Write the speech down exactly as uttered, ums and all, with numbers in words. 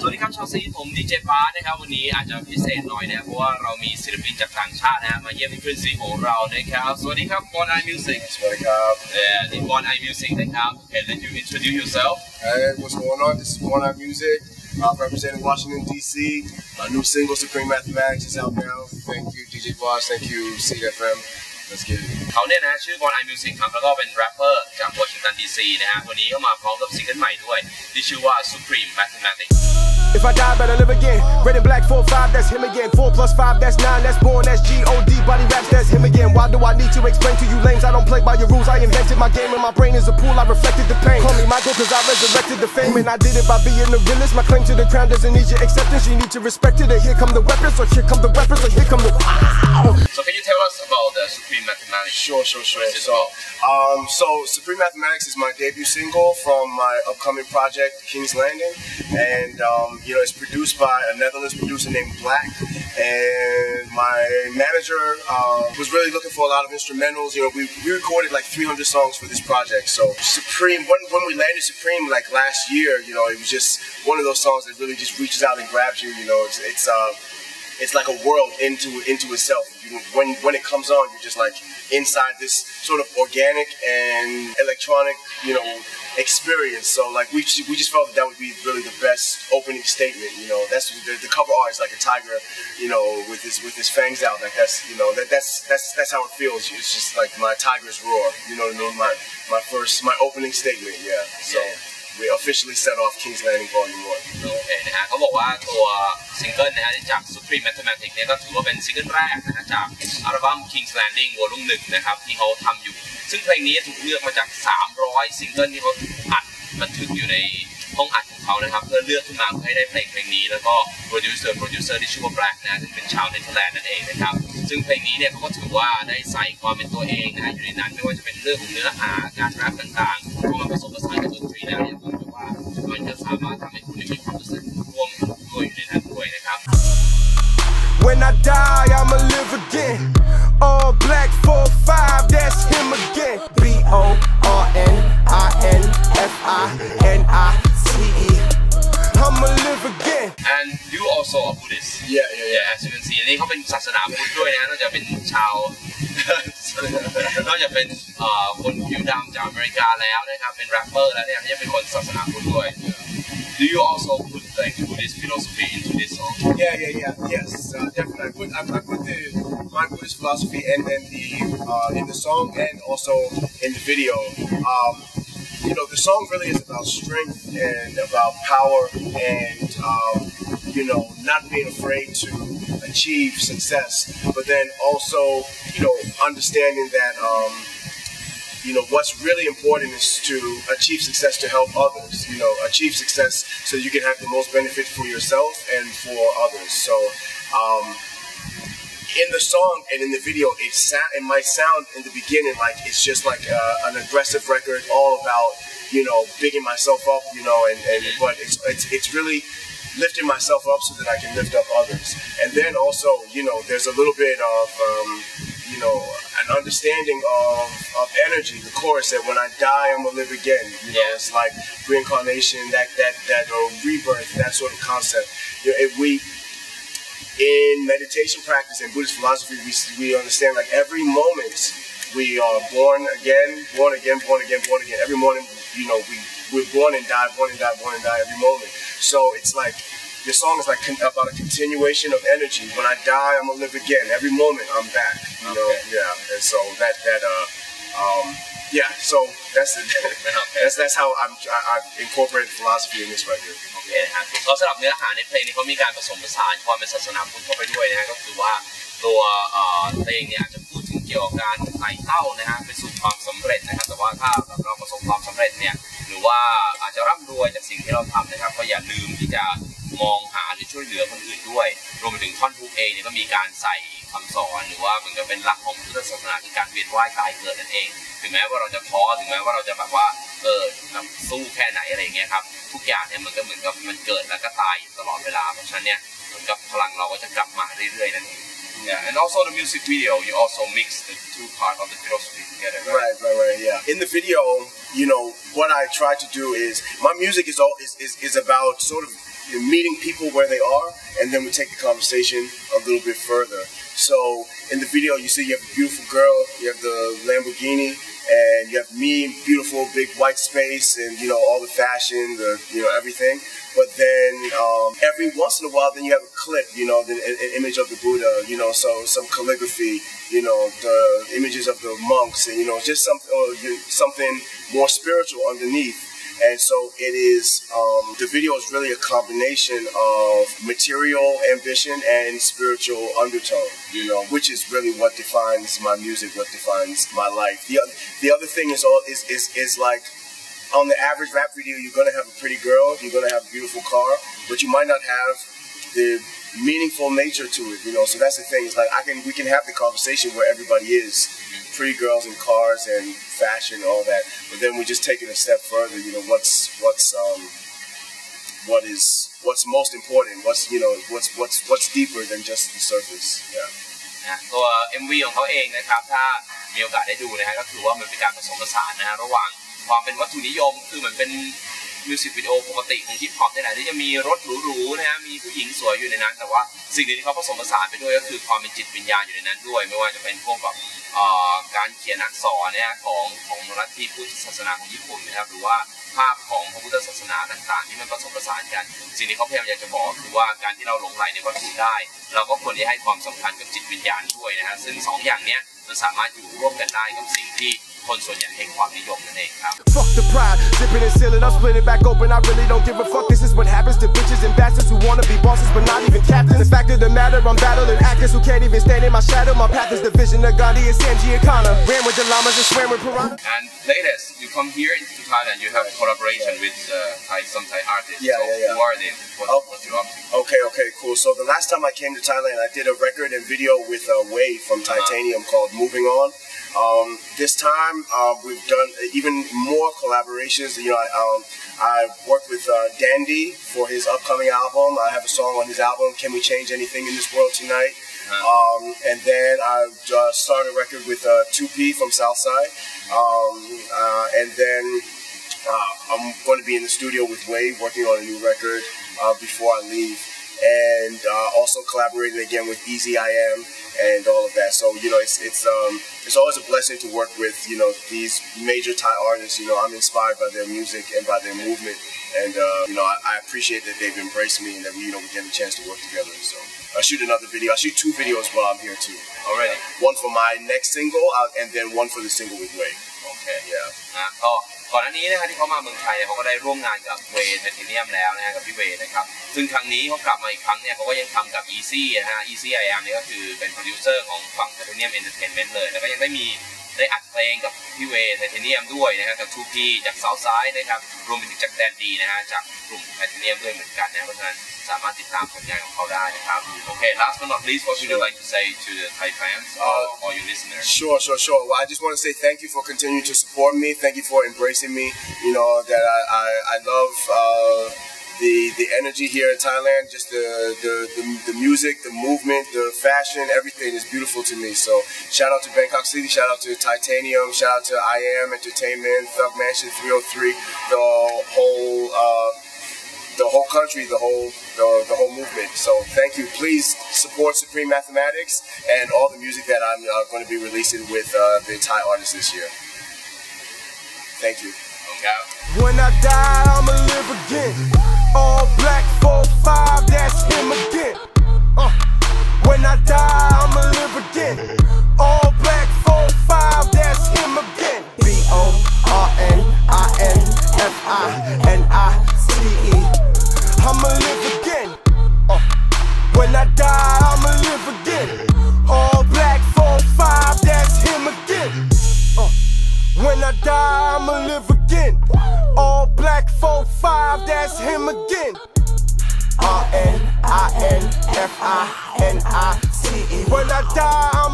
สวัสดีครับชาวซีผมดีเจพาร์นะครับวันนี้อาจจะพิเศษหน่อยนะเพราะว่าเรามีศิลปินจากต่างชาตินะมาเยี่ยมขึ้นซีของเรานะครับสวัสดีครับ Born I Music สวัสดีครับเอ่อ Born I Music นะครับ and then you introduce yourself Hey what's going on this is Born I Music I'm representing Washington D C My new single Supreme Mathematics is out now Thank you D J Paz Thank you SEEDFM Let's get it เขาเนี่ยนะชื่อ Born I Music ครับแล้วก็เป็นแรปเปอร์จาก Washington ดี ซี นะฮะวันนี้ก็มาพร้อมกับซิงเกิลใหม่ด้วยที่ชื่อว่า Supreme Mathematics If I die, better live again. Red and black, four five, that's him again. Four plus five, that's nine. That's born, that's God. Body raps, that's him again. Why do I need to explain to you lames? I don't play by your rules. I invented my game, and my brain is a pool. I reflected the pain. Call me Michael, cause I resurrected the fame, and I did it by being the realest. My claim to the crown doesn't need your acceptance. You need to respect it. And here come the weapons, or here come the weapons, or here come the. Wow. So can you tell us about the Supreme Mathematics? Sure, sure, sure. So, um, so Supreme Mathematics is my debut single from my upcoming project, King's Landing, and um. You know, it's produced by a Netherlands producer named Black, and my manager um, was really looking for a lot of instrumentals. You know, we, we recorded like three hundred songs for this project. So Supreme, when, when we landed Supreme like last year, you know, it was just one of those songs that really just reaches out and grabs you. You know, it's it's uh, it's like a world into into itself. You, when when it comes on, you're just like inside this sort of organic and electronic, you know. Experience. So like we we just felt that, that would be really the best opening statement. You know, that's the, the cover art is like a tiger, you know, with his with his fangs out. Like that's you know that that's that's that's how it feels. It's just like my tiger's roar. You know what I mean? My my first my opening statement. Yeah. So we officially set off King's Landing Volume One. Okay. นะฮะเขาบอกว่าตัวซิงเกิลนะฮะจาก Supreme Mathematics เนี่ยก็ถือว่าเป็นซิงเกิลแรกนะฮะจากอัลบั้ม King's Landing Volume หนึ่งนะครับที่เขาทำอยู่ซึ่งเพลงนี้ถูกเลือกมาจากสามร้อยซิงเกิลที่เขาอัดบันทึกอยู่ในห้องอัดของเขานะครับเพื่อเลือกขึ้นมาให้ได้เพลงเพลงนี้แล้วก็โปรดิวเซอร์โปรดิวเซอร์ที่ชื่อว่า Black นะซึ่งเป็นชาวเนเธอร์แลนด์นั่นเองนะครับซึ่งเพลงนี้เนี่ยเขาก็ถือว่าได้ใส่ความเป็นตัวเองนะอยู่ในนั้นไม่ว่าจะเป็นเรื่องของเนื้อหาการแรปต่างๆพอมาผสมผสานกับดนตรีแล้วเนี่ยผมคิดว่ามันจะสามารถทำให้คุณมีความรู้สึกร่วมด้วยอยู่ในนั้นด้วยนะครับ When I die, I'ma live again. All black, four five, that's him again. B O R N I N F I N I T E. I'ma live again. And you also are Buddhist. Yeah, yeah, yeah. As you can see, นี่เขาเป็นศาสนาพุทธด้วยนะนอกจากเป็นชาวนอกจากเป็นคนผิวดำจากอเมริกาแล้วนะครับเป็นแรปเปอร์แล้วเนี่ยเขายังเป็นคนศาสนาพุทธด้วย Do you also put like Buddhist philosophy into this song? Yeah, yeah, yeah. Yes, uh, definitely. I put I, I put the my Buddhist philosophy and and the uh, in the song and also in the video. Um, you know, the song really is about strength and about power and um, you know not being afraid to achieve success, but then also you know understanding that. Um, You know, what's really important is to achieve success to help others, you know, achieve success so you can have the most benefit for yourself and for others. So um, in the song and in the video, it, it might sound in the beginning like it's just like a, an aggressive record all about, you know, bigging myself up, you know, and, and but it's, it's, it's really lifting myself up so that I can lift up others. And then also, you know, there's a little bit of, um, you know, an understanding of, of energy, the chorus that when I die, I'm gonna live again. You know, yeah. It's like reincarnation, that that that or rebirth, that sort of concept. You know, if we in meditation practice and Buddhist philosophy, we we understand like every moment we are born again, born again, born again, born again. Every morning, you know, we we're born and die, born and die, born and die every moment. So it's like. Your song is like con about a continuation of energy. When I die, I'm gonna live again. Every moment, I'm back. You know, okay. Yeah. And so that that uh, um, yeah. So that's it. that's that's how I'm I, I've incorporated philosophy in this record. Okay. นะครับก็สำหรับเนื้อหาในเพลงนี้เขามีการผสมผสานความเป็นศาสนาพุทธเข้าไปด้วยนะฮะก็คือว่าตัวเอ่อเพลงเนี่ยอาจจะพูดถึงเกี่ยวกับการไต่เต้านะฮะไปสู่ความสำเร็จนะครับแต่ว่าถ้าเราประสบความสำเร็จเนี่ยหรือว่าอาจจะร่ำรวยจากสิ่งที่เราทำนะครับก็อย่าลืมที่จะมองหาหรือช่วยเหลือคนอื่นด้วยรวมไปถึงท่อนฮุกเองเนี่ยก็มีการใส่คำสอนหรือว่ามันก็เป็นหลักของพุทธศาสนาคือการเวียนว่ายตายเกิดนั่นเองถึงแม้ว่าเราจะท้อถึงแม้ว่าเราจะแบบว่าเออสู้แค่ไหนอะไรเงี้ยครับทุกอย่างเนี่ยมันก็เหมือนกับมันเกิดแล้วก็ตายตลอดเวลาเพราะฉะนั้นเนี่ยเหมือนกับพลังเราก็จะกลับมาเรื่อยๆนั่นเอง Yeah, and also the music video, you also mix the two parts of the philosophy together, right? Right, right, right, yeah. In the video, you know, what I try to do is, my music is, all, is, is, is about sort of meeting people where they are, and then we take the conversation a little bit further. So, in the video, you see you have a beautiful girl, you have the Lamborghini, and you have me, beautiful, big white space, and, you know, all the fashion, the, you know, everything. But then, um, every once in a while, then you have a clip, you know, the, an image of the Buddha, you know, so some calligraphy, you know, the images of the monks, and, you know, just some, or something more spiritual underneath. And so it is, um, the video is really a combination of material ambition and spiritual undertone, you know, which is really what defines my music, what defines my life. The other, the other thing is, all, is, is, is like, on the average rap video, you're going to have a pretty girl, you're going to have a beautiful car, but you might not have the meaningful nature to it, you know, so that's the thing. It's like, I can, we can have the conversation where everybody is, pretty girls and cars and fashion and all that, but then we just take it a step further, you know, what's, what's, um, what is, what's most important, what's, you know, what's, what's, what's deeper than just the surface, yeah. ตัว เอ็ม วี ของเขาเองนะครับ ถ้ามีโอกาสได้ดูนะฮะ ก็คือว่ามันเป็นการผสมผสานนะฮะ ระหว่างความเป็นวัตถุนิยม คือเหมือนเป็น มิวสิกวิดีโอปกติของฮิปฮอปได้หลายที่จะมีรถหรูๆนะฮะมีผู้หญิงสวยอยู่ในนั้นแต่ว่าสิ่งที่เขาผสมผสานไปด้วยก็คือความเป็นจิตวิญญาณอยู่ในนั้นด้วยไม่ว่าจะเป็นพวกการเขียนอักษรนะฮะของของนักที่พุทธศาสนาของญี่ปุ่นนะครับหรือว่าภาพของพระพุทธศาสนาต่างๆที่มันผสมผสานกันสิ่งนี้เขาพยายามอยากจะบอกคือว่าการที่เราหลงใหลในวัตถุได้เราก็ควรจะให้ความสำคัญกับจิตวิญญาณด้วยนะฮะซึ่งสองอย่างเนี้ยมันสามารถอยู่ร่วมกันได้กับสิ่งที่ คนส่วนใหญ่ให้ความนิยมนั่นเองครับ Fuck the pride, zipping and sealing, I'm splitting back open, I really don't give a fuck. This is what happens to bitches and bastards who wanna be bosses but not even captains. The fact of the matter, I'm battling actors who can't even stand in my shadow. My path is the vision of Gandhi and Sanji and Kana. Ran with the llamas and swam with piranha. And latest, you come here into Thailand, you have a collaboration with uh, Thai, some Thai artists. Yeah, so yeah, yeah. Who are they? What, oh. What's your option? Okay, okay, cool. So the last time I came to Thailand, I did a record and video with uh, Wade from Titanium uh-huh. called Moving On. Um, this time, uh, we've done even more collaborations. You know, I, um, I worked with uh, Dandy for his upcoming album. I have a song on his album, Can We Change Anything in This World Tonight? Uh-huh. Um, and then I uh, started a record with uh, two P from Southside. Um, uh, and then uh, I'm going to be in the studio with Wade working on a new record uh, before I leave. And uh, also collaborating again with Easy I Am and all of that. So, you know, it's it's um it's always a blessing to work with, you know, these major Thai artists. You know, I'm inspired by their music and by their movement, and uh, you know, I, I appreciate that they've embraced me and that we, you know, we get a chance to work together. So I shoot another video. I shoot two videos while I'm here too. Already, uh, one for my next single uh, and then one for the single with Wade. Okay, yeah. Uh, oh. ก่อนหน้านี้นะครับที่เขามาเมืองไทยเขาก็ได้ร่วมงานกับเวย์ Titaniumแล้วนะครับพี่เวย์นะครับซึ่งครั้งนี้เขากลับมาอีกครั้งเนี่ยเขาก็ยังทำกับ Easy นะฮะ Easy I Am เนี่ยก็คือเป็นโปรดิวเซอร์ของฝั่ง Titanium Entertainment เลยแล้วก็ยังได้มีได้อัดเพลงกับพี่เวย์ Titanium ด้วยนะครับกับ ทู พี จาก Southside นะครับรวมไปถึงจาก Dandy นะฮะจากกลุ่ม Titanium ด้วยเหมือนกันนะเพราะฉะนั้นสามารถติดตามผลงานของเขาได้นะครับ Okay, last but not least, what would you like to say to the Thai fans uh, or your listeners? Sure, sure, sure. Well, I just want to say thank you for continuing to support me. Thank you for embracing me, you know, that I, I, I love uh, the the energy here in Thailand, just the the, the the music, the movement, the fashion, everything is beautiful to me. So shout out to Bangkok City, shout out to Titanium, shout out to I Am Entertainment, Thug Mansion three oh three, the whole uh, the whole country, the whole the, the whole movement. So thank you. Please support Supreme Mathematics and all the music that I'm uh, going to be releasing with uh, the Thai artists this year. Thank you. Okay. When I die, I'ma live again. All black, four five, that's him again. Uh. When I die, I'ma live again. All black, four five, that's him again. B O R N I N F I N I T E. I'ma live again. Uh. When I die, I'ma live again. All black, four five, that's him again. Uh. When I die, I'ma live again. All black, four five, that's him again. R N I N F I N I T E. When I die, I'm